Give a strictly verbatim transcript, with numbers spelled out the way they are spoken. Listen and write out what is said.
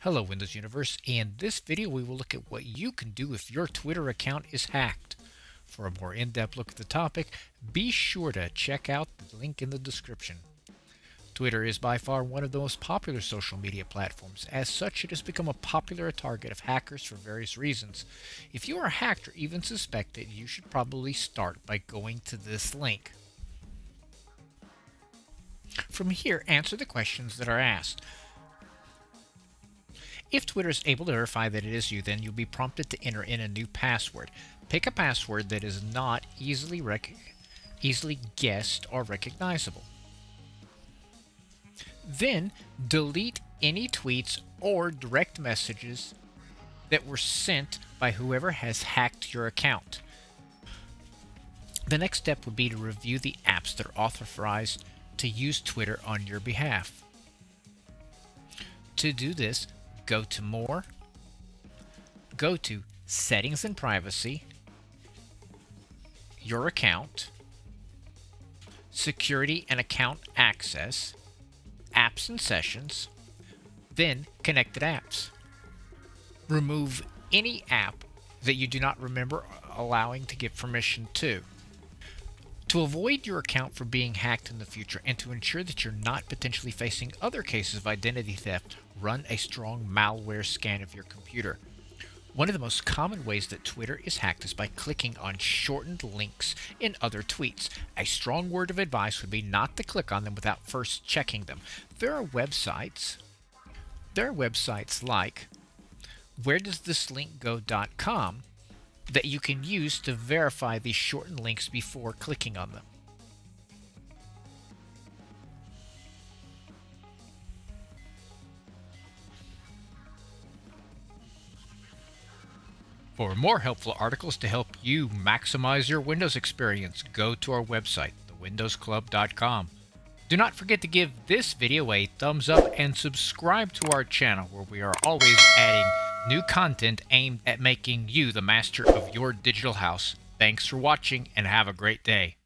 Hello, Windows Universe. In this video, we will look at what you can do if your Twitter account is hacked. For a more in-depth look at the topic, be sure to check out the link in the description. Twitter is by far one of the most popular social media platforms. As such, it has become a popular target of hackers for various reasons. If you are hacked or even suspected, you should probably start by going to this link. From here, answer the questions that are asked. If Twitter is able to verify that it is you, then you'll be prompted to enter in a new password. Pick a password that is not easily rec- easily guessed or recognizable. Then delete any tweets or direct messages that were sent by whoever has hacked your account. The next step would be to review the apps that are authorized to use Twitter on your behalf. To do this, go to More, go to Settings and Privacy, Your Account, Security and Account Access, Apps and Sessions, then Connected Apps. Remove any app that you do not remember allowing to give permission to. To avoid your account from being hacked in the future and to ensure that you're not potentially facing other cases of identity theft, run a strong malware scan of your computer. One of the most common ways that Twitter is hacked is by clicking on shortened links in other tweets. A strong word of advice would be not to click on them without first checking them. There are websites, there are websites like Where Does This Link Go dot com that you can use to verify these shortened links before clicking on them. For more helpful articles to help you maximize your Windows experience, go to our website, the windows club dot com. Do not forget to give this video a thumbs up and subscribe to our channel, where we are always adding new content aimed at making you the master of your digital house. Thanks for watching and have a great day.